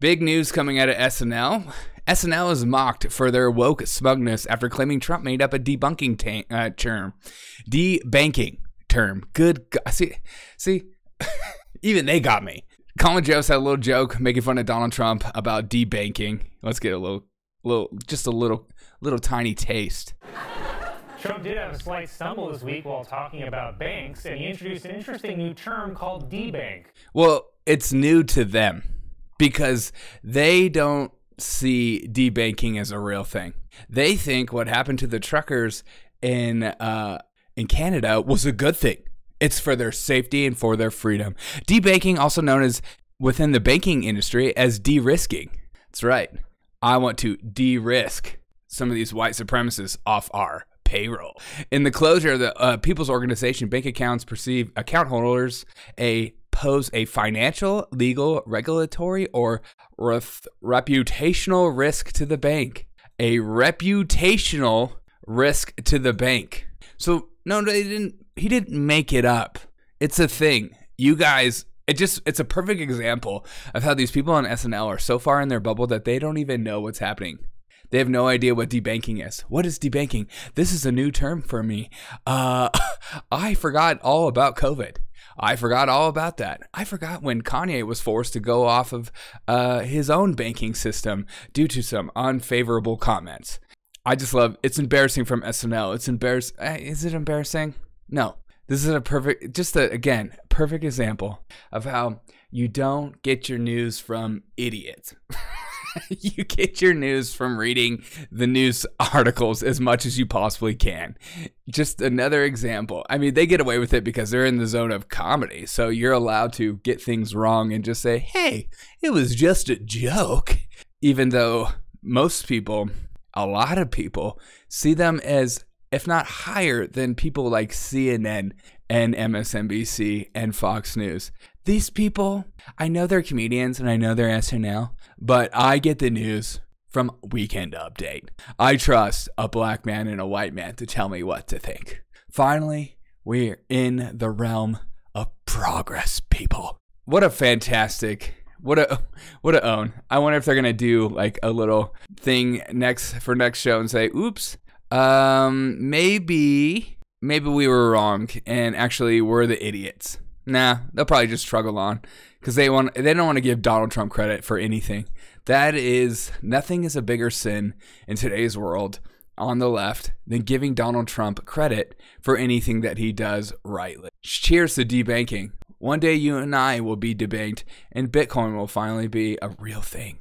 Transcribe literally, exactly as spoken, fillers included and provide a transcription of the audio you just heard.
Big news coming out of S N L. S N L is mocked for their woke smugness after claiming Trump made up a debunking uh, term. Debanking term. Good God. See, see? Even they got me. Colin Jost had a little joke making fun of Donald Trump about debanking. Let's get a little, little, just a little, little tiny taste. Trump did have a slight stumble this week while talking about banks, and he introduced an interesting new term called debank. Well, it's new to them because they don't see debanking as a real thing. They think what happened to the truckers in uh, in Canada was a good thing. It's for their safety and for their freedom. Debanking, also known as within the banking industry as de-risking. That's right. I want to de-risk some of these white supremacists off our payroll. In the closure of the uh, People's Organization, bank accounts perceive account holders a pose a financial, legal, regulatory, or reputational risk to the bank. A reputational risk to the bank. So no, they didn't. He didn't make it up. It's a thing. You guys, it just, it's a perfect example of how these people on S N L are so far in their bubble that they don't even know what's happening. They have no idea what debanking is. What is debanking? This is a new term for me. Uh, I forgot all about COVID. I forgot all about that. I forgot when Kanye was forced to go off of uh, his own banking system due to some unfavorable comments. I just love, it's embarrassing from S N L. It's embarrassing. Is it embarrassing? No. This is a perfect, just a, again, perfect example of how you don't get your news from idiots. You get your news from reading the news articles as much as you possibly can. Just another example. I mean, they get away with it because they're in the zone of comedy. So you're allowed to get things wrong and just say, hey, it was just a joke. Even though most people, a lot of people, see them as, if not higher than people like C N N and M S N B C and Fox News. These people, I know they're comedians and I know they're S N L, but I get the news from Weekend Update. I trust a black man and a white man to tell me what to think. Finally, we're in the realm of progress, people. What a fantastic, what a, what a own. I wonder if they're gonna do like a little thing next for next show and say, oops, um, maybe, maybe we were wrong and actually we're the idiots. Nah, they'll probably just struggle on because they want they don't want to give Donald Trump credit for anything. That is, nothing is a bigger sin in today's world on the left than giving Donald Trump credit for anything that he does rightly. Cheers to debanking. One day you and I will be debanked and Bitcoin will finally be a real thing.